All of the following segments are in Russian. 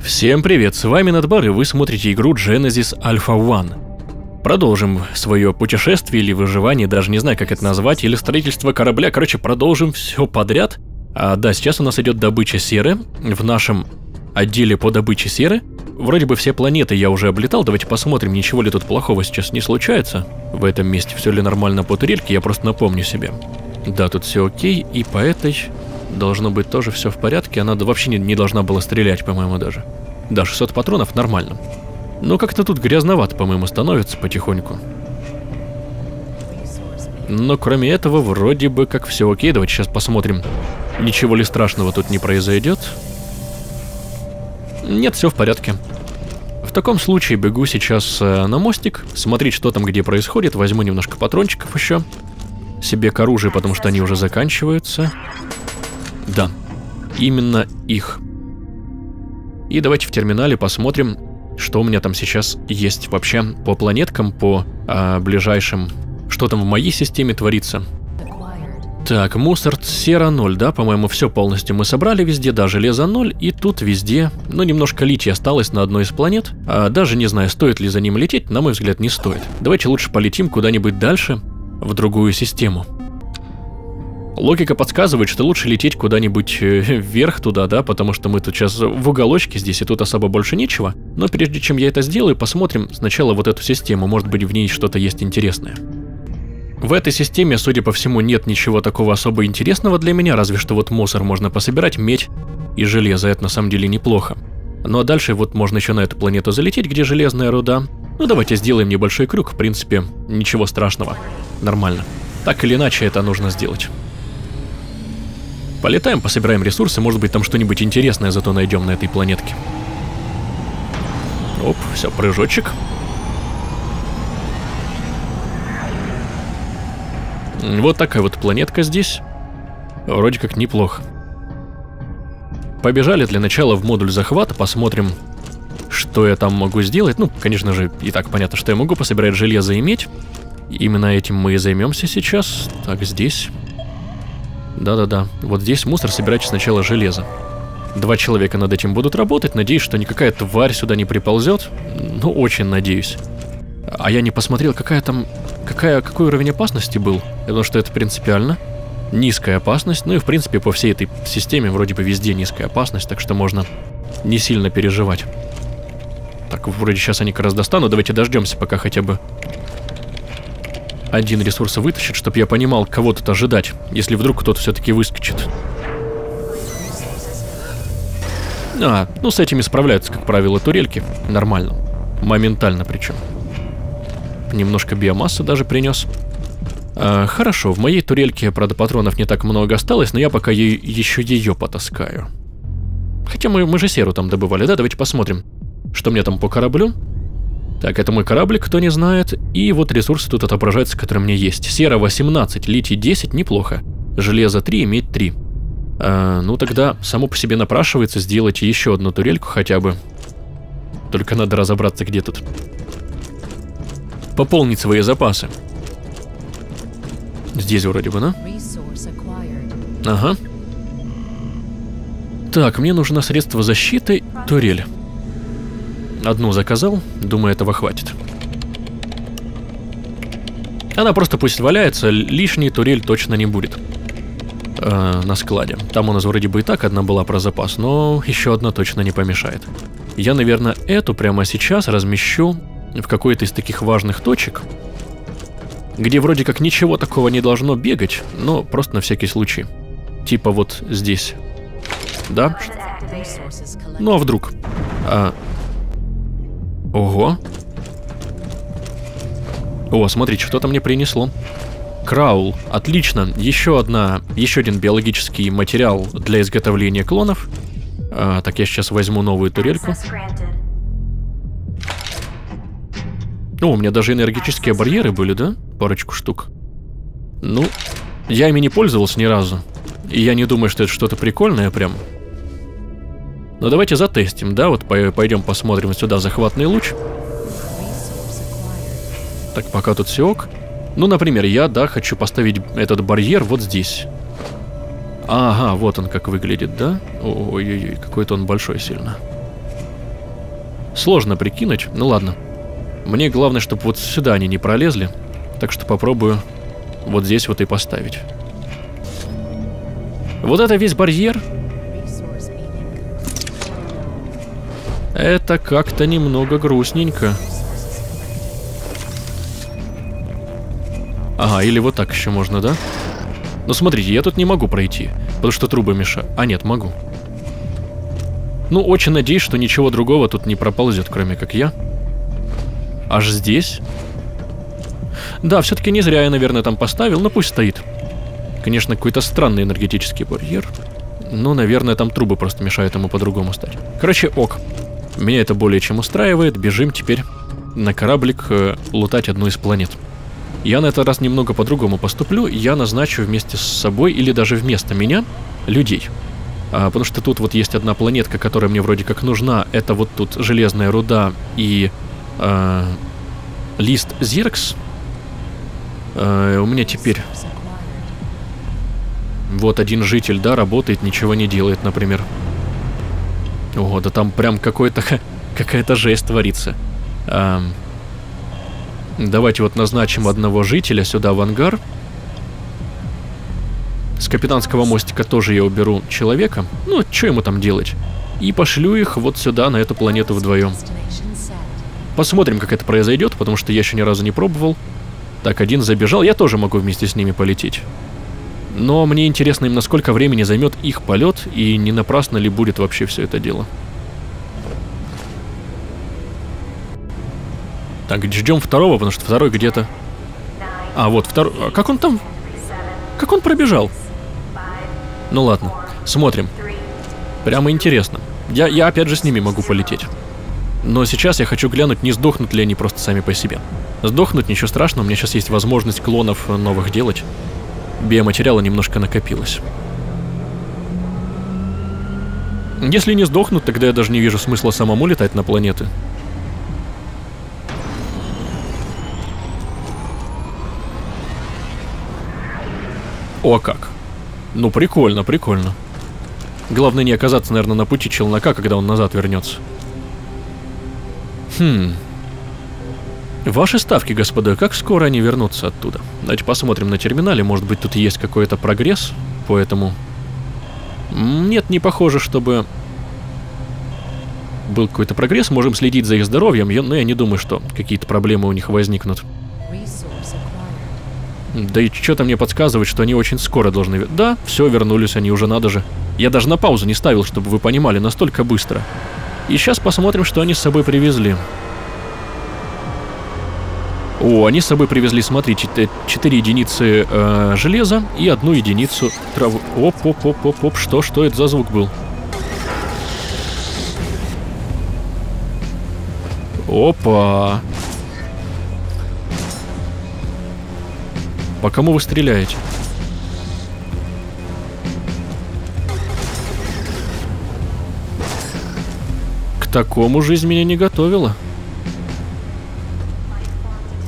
Всем привет, с вами Nutbar, и вы смотрите игру Genesis Alpha One. Продолжим свое путешествие или выживание, даже не знаю, как это назвать, или строительство корабля, короче, продолжим все подряд. Да, сейчас у нас идет добыча серы, в нашем отделе по добыче серы. Вроде бы все планеты я уже облетал, давайте посмотрим, ничего ли тут плохого сейчас не случается. В этом месте все ли нормально по турельке, я просто напомню себе. Да, тут все окей, и по этой должно быть тоже все в порядке, она вообще не должна была стрелять, по-моему, даже. Да, 600 патронов, нормально. Но как-то тут грязновато, по-моему, становится потихоньку. Но кроме этого, вроде бы как все окей, давайте сейчас посмотрим, ничего ли страшного тут не произойдет. Нет, все в порядке. В таком случае бегу сейчас на мостик, смотреть, что там где происходит, возьму немножко патрончиков еще себе к оружию, потому что они уже заканчиваются. Да, именно их. И давайте в терминале посмотрим, что у меня там сейчас есть вообще по планеткам, по ближайшим, что там в моей системе творится. Так, мусор, сера 0, да, по-моему, все полностью мы собрали везде, да, железо 0, и тут везде, ну, немножко лития осталось на одной из планет, даже не знаю, стоит ли за ним лететь, на мой взгляд, не стоит. Давайте лучше полетим куда-нибудь дальше, в другую систему. Логика подсказывает, что лучше лететь куда-нибудь вверх туда, да, потому что мы тут сейчас в уголочке здесь, и тут особо больше нечего. Но прежде чем я это сделаю, посмотрим сначала вот эту систему, может быть, в ней что-то есть интересное. В этой системе, судя по всему, нет ничего такого особо интересного для меня, разве что вот мусор можно пособирать, медь и железо, это на самом деле неплохо. Ну а дальше вот можно еще на эту планету залететь, где железная руда. Ну давайте сделаем небольшой крюк, в принципе, ничего страшного, нормально. Так или иначе это нужно сделать. Полетаем, пособираем ресурсы, может быть, там что-нибудь интересное зато найдем на этой планетке. Оп, все, прыжочек. Вот такая вот планетка здесь. Вроде как неплохо. Побежали для начала в модуль захвата, посмотрим, что я там могу сделать. Ну, конечно же, и так понятно, что я могу пособирать железо и медь. Именно этим мы и займемся сейчас. Так, здесь... Да-да-да, вот здесь мусор собирать сначала железо. Два человека над этим будут работать, надеюсь, что никакая тварь сюда не приползет. Ну, очень надеюсь. А я не посмотрел, какая там... Какой уровень опасности был, потому что это принципиально. Низкая опасность, ну и в принципе по всей этой системе вроде бы везде низкая опасность, так что можно не сильно переживать. Так, вроде сейчас они как раз достанут, давайте дождемся пока хотя бы... Один ресурс вытащит, чтобы я понимал, кого тут ожидать, если вдруг кто-то все-таки выскочит. А, ну с этими справляются, как правило, турельки. Нормально. Моментально причем. Немножко биомассы даже принес. Хорошо, в моей турельке, правда, патронов не так много осталось, но я пока еще ее потаскаю. Хотя мы же серу там добывали, да? Давайте посмотрим, что мне там по кораблю. Так, это мой кораблик, кто не знает. И вот ресурсы тут отображаются, которые у меня есть. Сера 18, литий 10, неплохо. Железо 3, медь 3. Ну тогда само по себе напрашивается сделать еще одну турельку хотя бы. Только надо разобраться, где тут. Пополнить свои запасы. Здесь вроде бы, да? Ага. Так, мне нужно средство защиты, турель. Одну заказал, думаю, этого хватит. Она просто пусть валяется, лишней турель точно не будет на складе. Там у нас вроде бы и так одна была про запас, но еще одна точно не помешает. Я, наверное, эту прямо сейчас размещу в какой-то из таких важных точек, где вроде как ничего такого не должно бегать, но просто на всякий случай. Типа вот здесь. Да? Ну а вдруг? Ого. О, смотрите, что-то мне принесло. Краул. Отлично. Еще один биологический материал для изготовления клонов. Так, я сейчас возьму новую турельку. О, у меня даже энергетические барьеры были, да? Парочку штук. Ну, я ими не пользовался ни разу. И я не думаю, что это что-то прикольное прям. Ну давайте затестим, да, вот пойдем посмотрим сюда захватный луч. Так, пока тут все ок. Ну, например, я, да, хочу поставить этот барьер вот здесь. Ага, вот он как выглядит, да? Ой-ой-ой, какой-то он большой сильно. Сложно прикинуть, ну ладно. Мне главное, чтобы вот сюда они не пролезли. Так что попробую вот здесь вот и поставить. Вот это весь барьер. Это как-то немного грустненько. Ага, или вот так еще можно, да? Но смотрите, я тут не могу пройти, потому что трубы мешают. А нет, могу. Ну, очень надеюсь, что ничего другого тут не проползет, кроме как я. Аж здесь? Да, все-таки не зря я, наверное, там поставил, но пусть стоит. Конечно, какой-то странный энергетический барьер. Ну, наверное, там трубы просто мешают ему по-другому стать. Короче, ок. Меня это более чем устраивает. Бежим теперь на кораблик лутать одну из планет. Я на этот раз немного по-другому поступлю. Я назначу вместе с собой, или даже вместо меня, людей. Потому что тут вот есть одна планетка, которая мне вроде как нужна. Это вот тут железная руда и лист Зиркс. У меня теперь вот один житель, да, работает, ничего не делает, например. О, да там прям какая-то жесть творится. Давайте вот назначим одного жителя сюда в ангар. С капитанского мостика тоже я уберу человека. Ну, что ему там делать? И пошлю их вот сюда, на эту планету вдвоем. Посмотрим, как это произойдет, потому что я еще ни разу не пробовал. Так, один забежал. Я тоже могу вместе с ними полететь. Но мне интересно, им насколько времени займет их полет, и не напрасно ли будет вообще все это дело. Так, ждем второго, потому что второй где-то... А, вот второй... А как он там? Как он пробежал? Ну ладно, смотрим. Прямо интересно. Я опять же с ними могу полететь. Но сейчас я хочу глянуть, не сдохнут ли они просто сами по себе. Сдохнуть ничего страшного, у меня сейчас есть возможность клонов новых делать. Биоматериала немножко накопилось. Если не сдохнут, тогда я даже не вижу смысла самому летать на планеты. О, как. Ну, прикольно, прикольно. Главное не оказаться, наверное, на пути челнока, когда он назад вернется. Хм. Ваши ставки, господа, как скоро они вернутся оттуда? Давайте посмотрим на терминале, может быть, тут есть какой-то прогресс, поэтому... Нет, не похоже, чтобы был какой-то прогресс, можем следить за их здоровьем, но я не думаю, что какие-то проблемы у них возникнут. Да и что-то мне подсказывает, что они очень скоро должны... Да, все, вернулись они уже, надо же. Я даже на паузу не ставил, чтобы вы понимали, настолько быстро. И сейчас посмотрим, что они с собой привезли. О, они с собой привезли, смотрите, 4 единицы железа и 1 единицу травы. Оп-оп-оп-оп-оп, что это за звук был? Опа. По кому вы стреляете? К такому жизнь меня не готовила.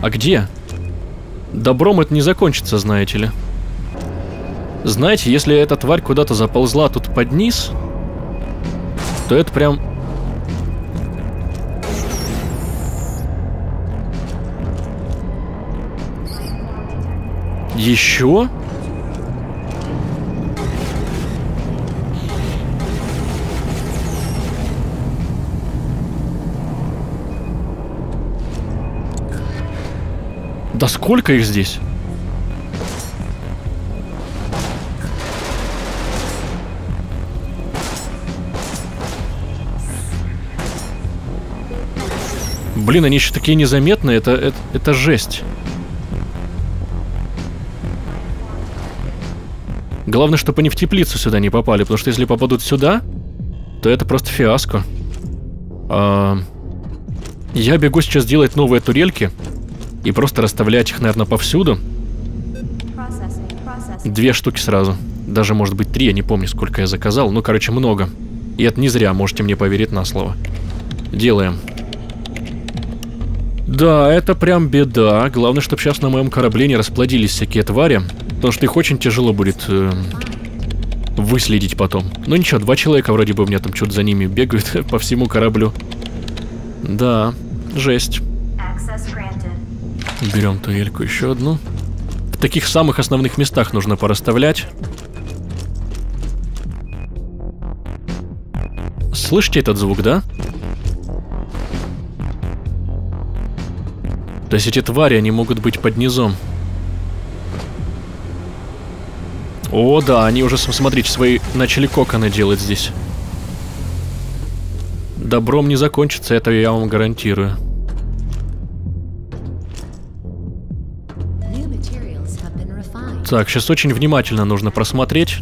А где? Добром это не закончится, знаете ли. Знаете, если эта тварь куда-то заползла тут под низ, то это прям... Еще? Да сколько их здесь? Блин, они еще такие незаметные, это жесть. Главное, чтобы они в теплицу сюда не попали, потому что если попадут сюда, то это просто фиаско. Я бегу сейчас делать новые турельки. И просто расставлять их, наверное, повсюду. 2 штуки сразу. Даже, может быть, 3, я не помню, сколько я заказал. Ну, короче, много. И это не зря, можете мне поверить на слово. Делаем. Да, это прям беда. Главное, чтобы сейчас на моем корабле не расплодились всякие твари. Потому что их очень тяжело будет выследить потом. Ну ничего, 2 человека вроде бы у меня там что-то за ними бегают по всему кораблю. Да, жесть. Берем ту эльку еще одну. В таких самых основных местах нужно пораставлять. Слышите этот звук, да? То есть эти твари, они могут быть под низом. О, да, они уже, смотрите, свои начали коконы делать здесь. Добром не закончится, это я вам гарантирую. Так, сейчас очень внимательно нужно просмотреть.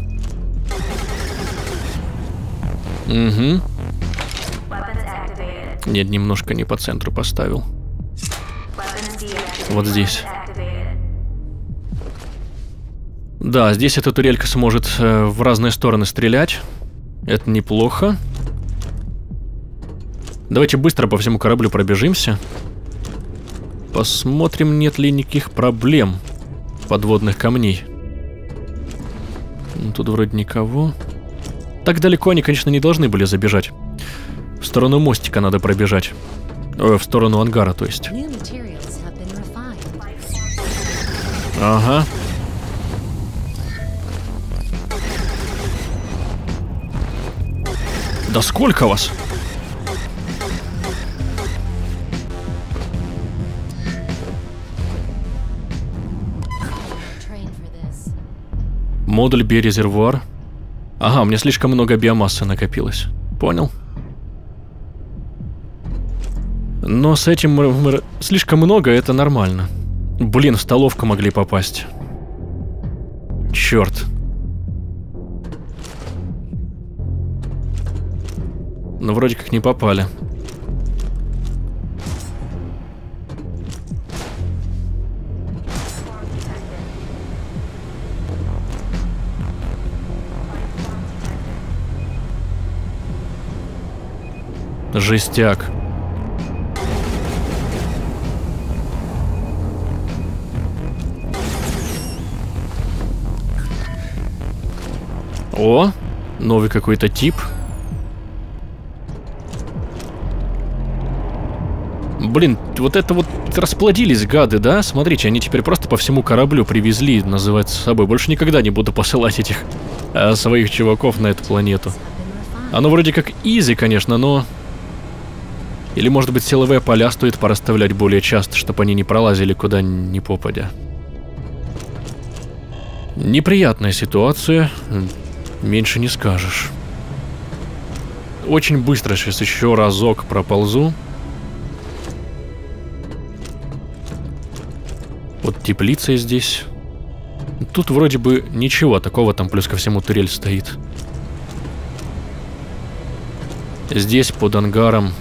Угу. Нет, немножко не по центру поставил. Вот здесь. Да, здесь эта турелька сможет в разные стороны стрелять. Это неплохо. Давайте быстро по всему кораблю пробежимся. Посмотрим, нет ли никаких проблем подводных камней. Тут вроде никого. Так далеко они, конечно, не должны были забежать. В сторону мостика надо пробежать. Ой, в сторону ангара, то есть. Ага. Да сколько вас? Модуль биорезервуар. Ага, у меня слишком много биомассы накопилось. Понял. Но с этим мы... Слишком много, это нормально. Блин, в столовку могли попасть. Черт. Но вроде как не попали. Жестяк. О, новый какой-то тип. Блин, вот это вот расплодились гады, да? Смотрите, они теперь просто по всему кораблю привезли, называется, с собой. Больше никогда не буду посылать этих своих чуваков на эту планету. Оно вроде как изи, конечно, но... Или, может быть, силовые поля стоит пораставлять более часто, чтобы они не пролазили куда ни попадя. Неприятная ситуация, меньше не скажешь. Очень быстро сейчас еще разок проползу. Вот теплица здесь. Тут вроде бы ничего такого, там плюс ко всему турель стоит. Здесь под ангаром.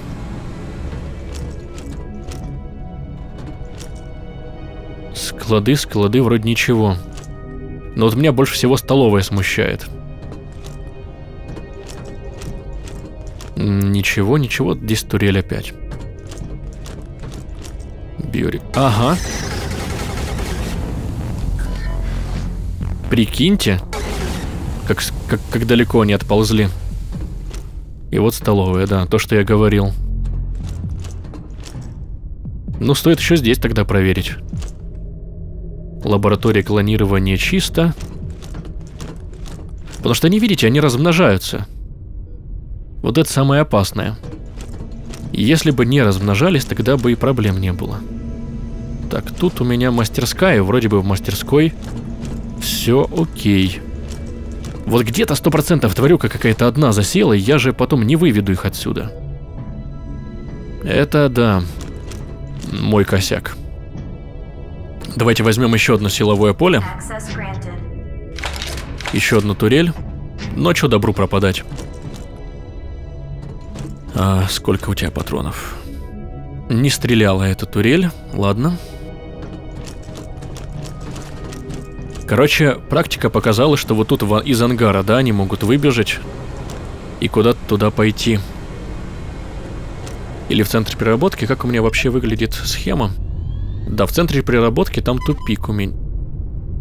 Склады, склады, вроде ничего. Но вот меня больше всего столовая смущает. Ничего, ничего, здесь турель опять. Бьюри. Ага. Прикиньте, как далеко они отползли. И вот столовая, да, то, что я говорил. Ну, стоит еще здесь тогда проверить. Лаборатория клонирования чисто. Потому что они, видите, они размножаются. Вот это самое опасное. Если бы не размножались, тогда бы и проблем не было. Так, тут у меня мастерская. Вроде бы в мастерской все окей. Вот где-то 100% тварюка какая-то одна засела, и я же потом не выведу их отсюда. Это, да, мой косяк. Давайте возьмем еще одно силовое поле. Еще одну турель. Ночью добру пропадать. А сколько у тебя патронов? Не стреляла эта турель. Ладно. Короче, практика показала, что вот тут из ангара, да, они могут выбежать и куда-то туда пойти. Или в центре переработки. Как у меня вообще выглядит схема? Да, в центре переработки там тупик у меня.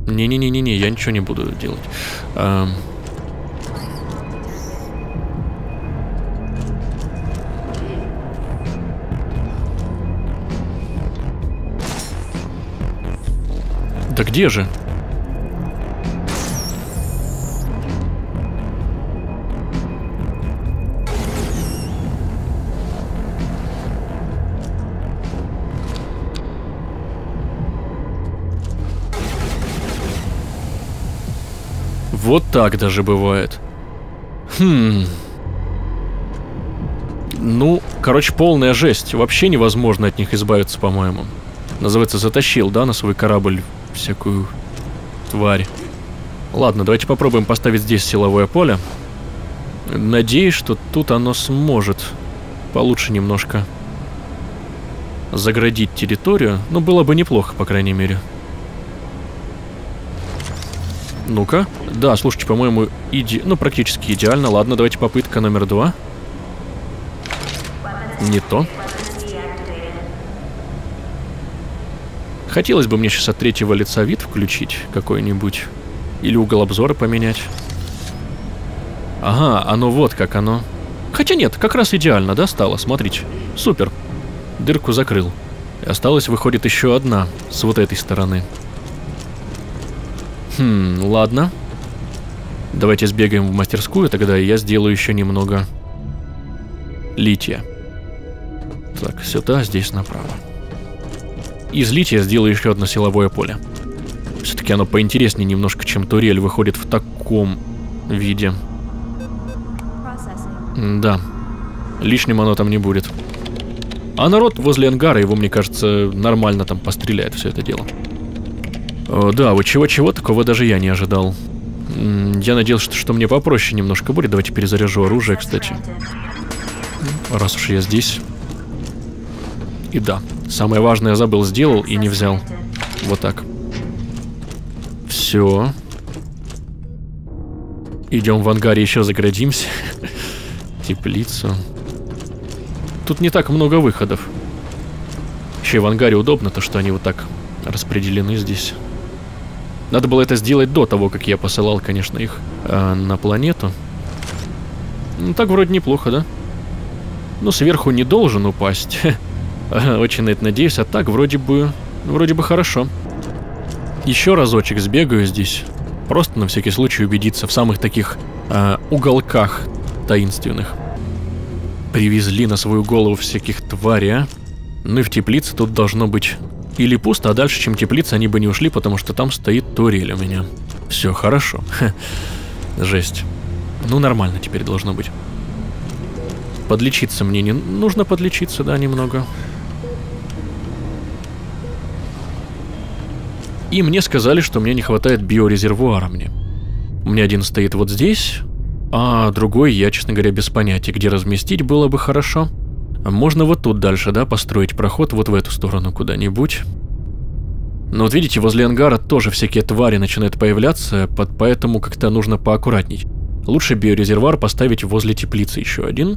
Не-не-не-не, я ничего не буду делать. Да где же? Вот так даже бывает. Хм. Ну, короче, полная жесть. Вообще невозможно от них избавиться, по-моему. Называется, затащил, да, на свой корабль всякую тварь. Ладно, давайте попробуем поставить здесь силовое поле. Надеюсь, что тут оно сможет получше немножко заградить территорию. Ну, было бы неплохо, по крайней мере. Ну-ка. Да, слушайте, по-моему, ну, практически идеально. Ладно, давайте попытка номер 2. Не то. Хотелось бы мне сейчас от третьего лица вид включить какой-нибудь. Или угол обзора поменять. Ага, оно вот как оно. Хотя нет, как раз идеально, да, стало? Смотрите. Супер. Дырку закрыл. И осталась, выходит, еще одна с вот этой стороны. Хм, ладно. Давайте сбегаем в мастерскую, тогда я сделаю еще немного лития. Так, сюда, здесь направо. Из лития сделаю еще одно силовое поле. Все-таки оно поинтереснее немножко, чем турель, выходит в таком виде. Да. Лишним оно там не будет. А народ возле ангара, его, мне кажется, нормально там постреляет все это дело. Да, вот чего-чего, такого даже я не ожидал. Я надеялся, что мне попроще немножко будет. Давайте перезаряжу оружие, кстати. Раз уж я здесь. И да, самое важное я забыл, сделал и не взял. Вот так. Все. Идем в ангаре, еще заградимся. Теплицу. Тут не так много выходов. Еще и в ангаре удобно, то что они вот так распределены здесь. Надо было это сделать до того, как я посылал, конечно, их на планету. Ну, так вроде неплохо, да? Ну, сверху не должен упасть. Очень на это надеюсь. А так, вроде бы хорошо. Еще разочек сбегаю здесь. Просто на всякий случай убедиться в самых таких уголках таинственных. Привезли на свою голову всяких тварей, а? Ну и в теплице тут должно быть... Или пусто, а дальше, чем теплица, они бы не ушли, потому что там стоит турель у меня. Все хорошо. Жесть. Ну, нормально теперь должно быть. Подлечиться мне не... Нужно подлечиться, да, немного. И мне сказали, что мне не хватает биорезервуара мне. У меня один стоит вот здесь, а другой я, честно говоря, без понятия, где разместить было бы хорошо. Можно вот тут дальше, да, построить проход вот в эту сторону куда-нибудь. Но вот видите, возле ангара тоже всякие твари начинают появляться, поэтому как-то нужно поаккуратней. Лучше биорезервуар поставить возле теплицы еще один.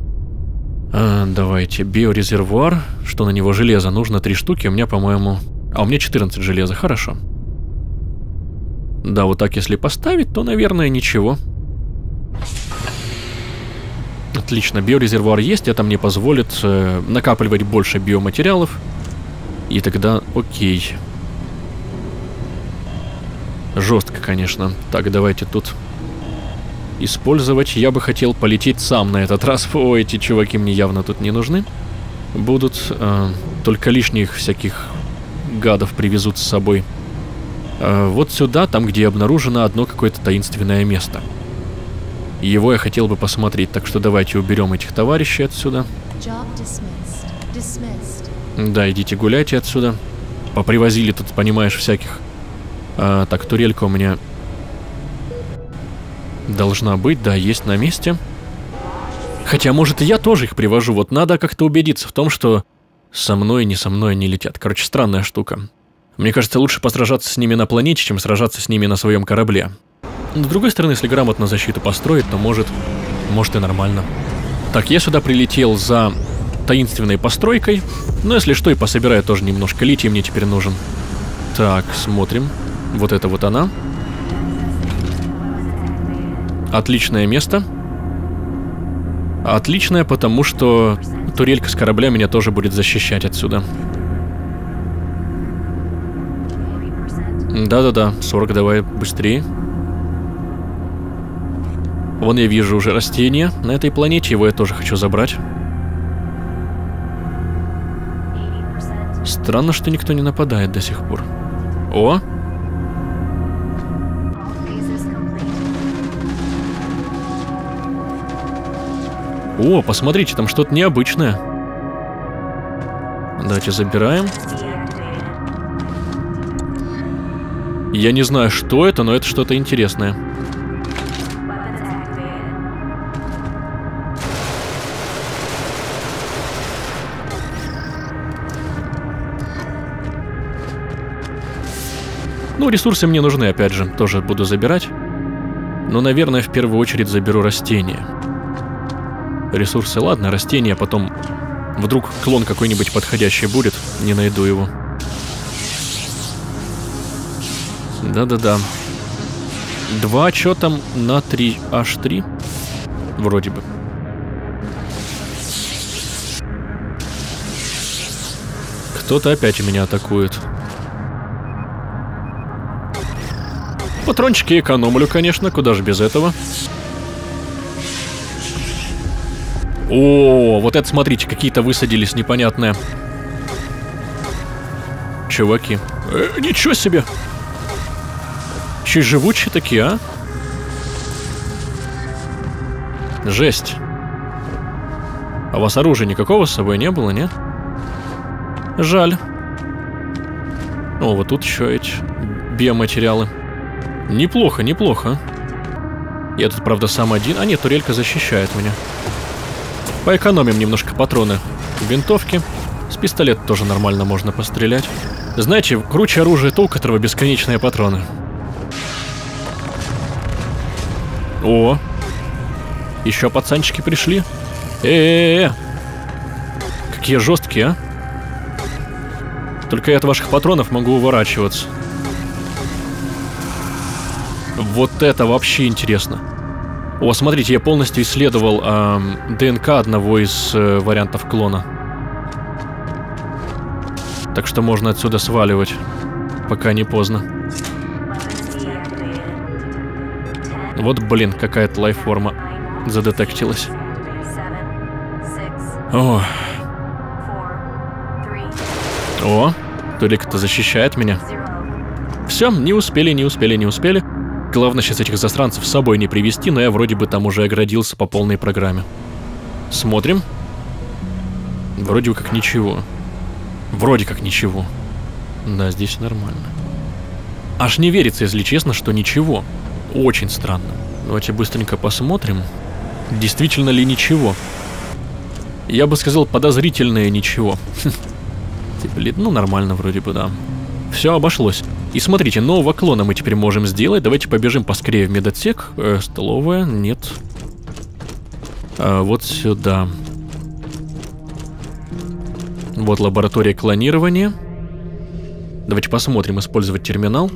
Давайте, биорезервуар. Что на него? Железо. Нужно 3 штуки, у меня, по-моему... А, у меня 14 железа, хорошо. Да, вот так если поставить, то, наверное, ничего. Отлично, биорезервуар есть, это мне позволит накапливать больше биоматериалов. И тогда окей. Жестко, конечно. Так, давайте тут использовать. Я бы хотел полететь сам на этот раз. О, эти чуваки мне явно тут не нужны. Будут только лишних всяких гадов привезут с собой. Вот сюда, там, где обнаружено одно какое-то таинственное место. Его я хотел бы посмотреть, так что давайте уберем этих товарищей отсюда. Да, идите гуляйте отсюда. Попривозили тут, понимаешь, всяких. Так, турелька у меня должна быть, да, есть на месте. Хотя, может, и я тоже их привожу. Вот надо как-то убедиться в том, что со мной не летят. Короче, странная штука. Мне кажется, лучше посражаться с ними на планете, чем сражаться с ними на своем корабле. Но, с другой стороны, если грамотно защиту построить, то может и нормально. Так, я сюда прилетел за таинственной постройкой. Но, если что, и пособираю тоже немножко. Литий мне теперь нужен. Так, смотрим. Вот это вот она. Отличное место. Отличное, потому что турелька с корабля меня тоже будет защищать отсюда. Да-да-да, 40 давай быстрее. Вон я вижу уже растение на этой планете, его я тоже хочу забрать. Странно, что никто не нападает до сих пор. О! О, посмотрите, там что-то необычное. Давайте забираем. Я не знаю, что это, но это что-то интересное. Ну, ресурсы мне нужны, опять же, тоже буду забирать. Но, наверное, в первую очередь заберу растения. Ресурсы, ладно, растения, потом... Вдруг клон какой-нибудь подходящий будет, не найду его. Да-да-да. 2, что там, на 3, H3? Вроде бы. Кто-то опять меня атакует. Патрончики экономлю, конечно, куда же без этого. О, вот это, смотрите, какие-то высадились непонятные чуваки. Ничего себе! Чуть живучие такие, а? Жесть. А у вас оружия никакого с собой не было, нет? Жаль. О, вот тут еще эти биоматериалы. Неплохо, неплохо. Я тут, правда, сам один. А нет, турелька защищает меня. Поэкономим немножко патроны. Винтовки. С пистолета тоже нормально можно пострелять. Знаете, круче оружие то, у которого бесконечные патроны. О! Еще пацанчики пришли. Какие жесткие, а! Только я от ваших патронов могу уворачиваться. Вот это вообще интересно. О, смотрите, я полностью исследовал ДНК одного из вариантов клона. Так что можно отсюда сваливать, пока не поздно. Вот, блин, какая-то лайфформа задетектилась. О. О, Турик-то защищает меня. Все, не успели. Главное сейчас этих засранцев с собой не привести, но я вроде бы там уже оградился по полной программе. Смотрим. Вроде как ничего. Да, здесь нормально. Аж не верится, если честно, что ничего. Очень странно. Давайте быстренько посмотрим, действительно ли ничего. Я бы сказал, подозрительное ничего. Ну, нормально вроде бы, да. Все обошлось. И смотрите, нового клона мы теперь можем сделать. Давайте побежим поскорее в медотсек. Столовая, нет. Вот сюда. Вот лаборатория клонирования. Давайте посмотрим, использовать терминал.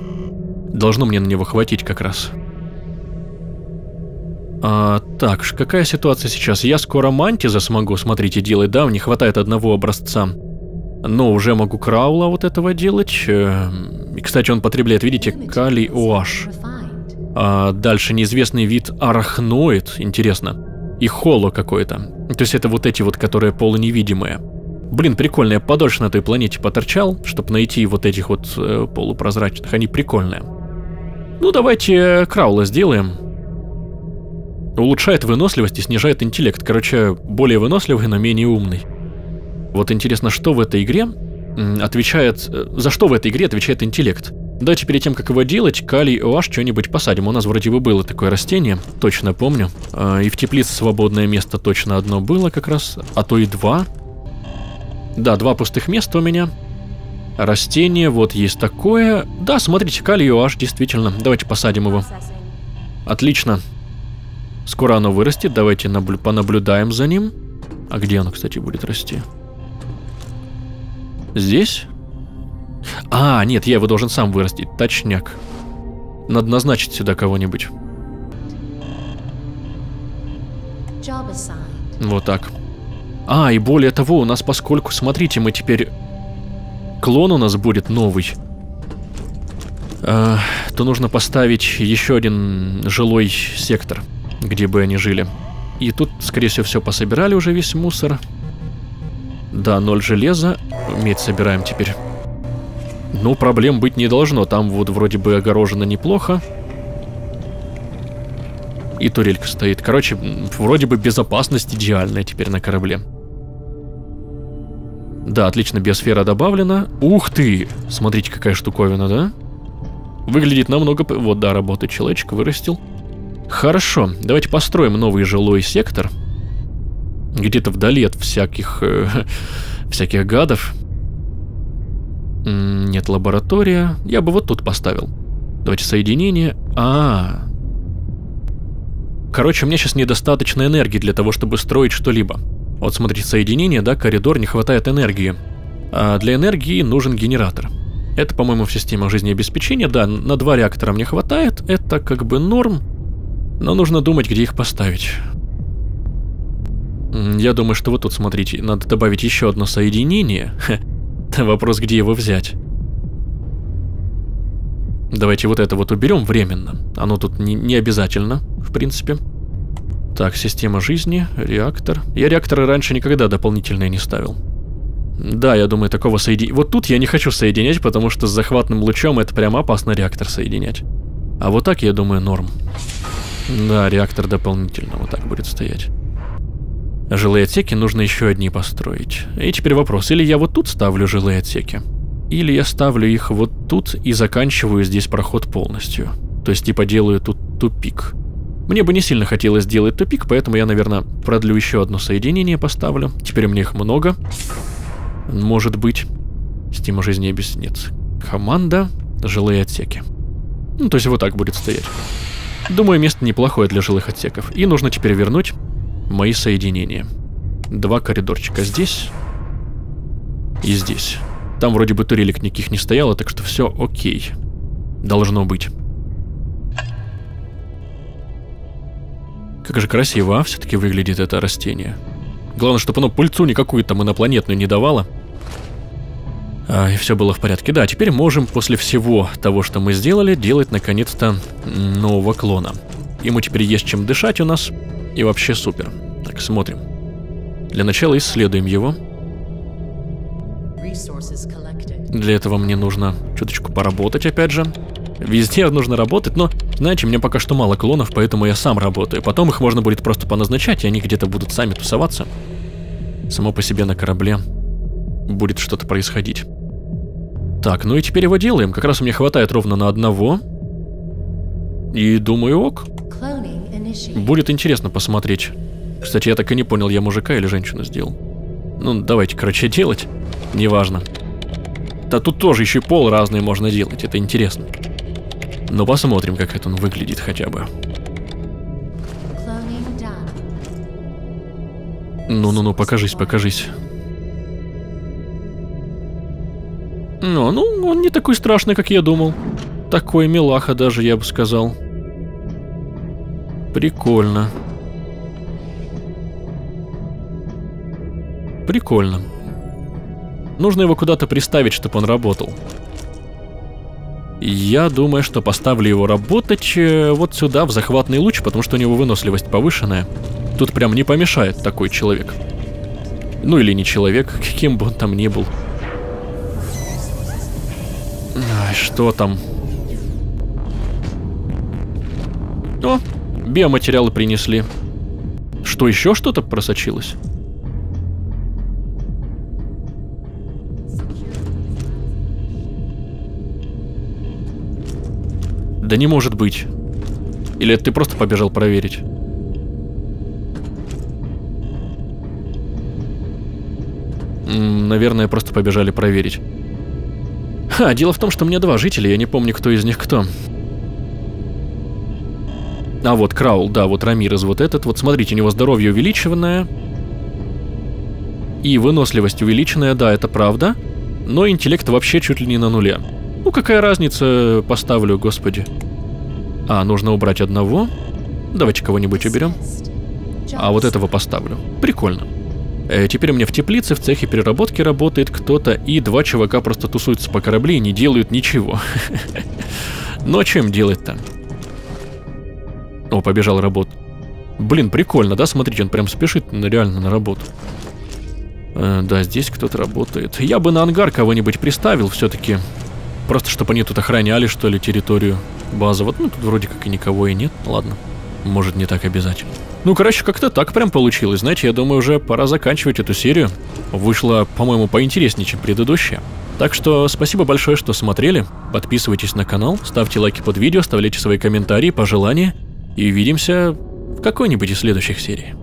Должно мне на него хватить как раз. Так, какая ситуация сейчас? Я скоро мантиза смогу, смотрите, делать, да? Мне хватает одного образца. Но уже могу краула вот этого делать. И, кстати, он потребляет, видите, калий OH. Дальше неизвестный вид арахноид, интересно. И холо какой-то. То есть это вот эти вот, которые полуневидимые. Блин, прикольно, я подольше на той планете поторчал, чтобы найти вот этих вот полупрозрачных. Они прикольные. Ну, давайте краула сделаем. Улучшает выносливость и снижает интеллект. Короче, более выносливый, но менее умный. Вот интересно, что в этой игре отвечает... За что в этой игре отвечает интеллект? Давайте перед тем, как его делать, калий OH что-нибудь посадим. У нас вроде бы было такое растение, точно помню. И в теплице свободное место точно одно было как раз, а то и два. Да, 2 пустых места у меня. Растение, вот есть такое. Да, смотрите, калий OH, действительно. Давайте посадим его. Отлично. Скоро оно вырастет, давайте понаблюдаем за ним. А где оно, кстати, будет расти? Здесь? А, нет, я его должен сам вырастить. Точняк. Надо назначить сюда кого-нибудь. Вот так. А, и более того, у нас, поскольку, смотрите, мы теперь... Клон у нас будет новый. то нужно поставить еще один жилой сектор, где бы они жили. И тут, скорее всего, все пособирали уже, весь мусор. Да, 0 железа. Медь собираем теперь. Ну, проблем быть не должно. Там вот вроде бы огорожено неплохо. И турелька стоит. Короче, вроде бы безопасность идеальная теперь на корабле. Да, отлично, биосфера добавлена. Ух ты! Смотрите, какая штуковина, да? Выглядит намного... Вот, да, работает человечек, вырастил. Хорошо, давайте построим новый жилой сектор. Где-то вдали от всяких гадов. Нет, лаборатория. Я бы вот тут поставил. Давайте соединение. Короче, мне сейчас недостаточно энергии для того, чтобы строить что-либо. Вот смотрите, соединение, да, коридор, не хватает энергии. А для энергии нужен генератор. Это, по-моему, в системах жизнеобеспечения. Да, на 2 реактора мне хватает. Это как бы норм. Но нужно думать, где их поставить. Я думаю, что вот тут, смотрите, надо добавить еще одно соединение. Вопрос, где его взять. Давайте вот это вот уберем временно. Оно тут не обязательно, в принципе. Так, система жизни, реактор. Я реакторы раньше никогда дополнительные не ставил. Да, я думаю, такого соединения... Вот тут я не хочу соединять, потому что с захватным лучом это прям опасно реактор соединять. А вот так, я думаю, норм. Да, реактор дополнительно вот так будет стоять. Жилые отсеки нужно еще одни построить. И теперь вопрос, или я вот тут ставлю жилые отсеки, или я ставлю их вот тут и заканчиваю здесь проход полностью. То есть типа делаю тут тупик. Мне бы не сильно хотелось делать тупик, поэтому я, наверное, продлю еще одно соединение, поставлю. Теперь у меня их много. Может быть. Система жизнеобеспечения. Нет. Команда, жилые отсеки. Ну, то есть вот так будет стоять. Думаю, место неплохое для жилых отсеков. И нужно теперь вернуть мои соединения. 2 коридорчика здесь и здесь. Там вроде бы турелек никаких не стояло, так что все окей. Должно быть. Как же красиво все-таки выглядит это растение. Главное, чтобы оно пыльцу никакую там инопланетную не давало. И все было в порядке. Да, теперь можем после всего того, что мы сделали, делать наконец-то нового клона. Ему теперь есть чем дышать у нас. И вообще супер. Так, смотрим. Для начала исследуем его. Для этого мне нужно чуточку поработать, опять же. Везде нужно работать, но, знаете, мне пока что мало клонов, поэтому я сам работаю. Потом их можно будет просто поназначать, и они где-то будут сами тусоваться. Само по себе на корабле будет что-то происходить. Так, ну и теперь его делаем. Как раз у меня хватает ровно на одного. И думаю, ок. Будет интересно посмотреть. Кстати, я так и не понял, я мужика или женщину сделал. Ну, давайте, короче, делать. Неважно. Да тут тоже еще и пол разные можно делать, это интересно. Но посмотрим, как это он выглядит хотя бы. Ну-ну-ну, покажись, покажись. Ну, он не такой страшный, как я думал. Такой милаха даже, я бы сказал. Прикольно. Прикольно. Нужно его куда-то приставить, чтобы он работал. Я думаю, что поставлю его работать вот сюда, в захватный луч, потому что у него выносливость повышенная. Тут прям не помешает такой человек. Ну или не человек, каким бы он там ни был. Ай, что там? О! Биоматериалы принесли. Что, еще что-то просочилось? Да не может быть. Или это ты просто побежал проверить? Наверное, просто побежали проверить. Ха, дело в том, что мне 2 жителя, я не помню, кто из них кто. А вот Краул, да, вот Рамирес, вот этот. Вот смотрите, у него здоровье увеличенное. И выносливость увеличенная, да, это правда. Но интеллект вообще чуть ли не на нуле. Ну какая разница, поставлю, господи. Нужно убрать одного. Давайте кого-нибудь уберем. А вот этого поставлю. Прикольно. Теперь у меня в теплице, в цехе переработки работает кто-то, и два чувака просто тусуются по корабле и не делают ничего. Но чем делать-то? О, побежал работать. Блин, прикольно, да? Смотрите, он прям спешит реально на работу. Да, здесь кто-то работает. Я бы на ангар кого-нибудь приставил все-таки. Просто, чтобы они тут охраняли, что ли, территорию базы. Вот, ну, тут вроде как и никого и нет. Ладно, может, не так обязательно. Ну, короче, как-то так прям получилось. Знаете, я думаю, уже пора заканчивать эту серию. Вышло, по-моему, поинтереснее, чем предыдущая. Так что спасибо большое, что смотрели. Подписывайтесь на канал, ставьте лайки под видео, оставляйте свои комментарии, пожелания. И увидимся в какой-нибудь из следующих серий.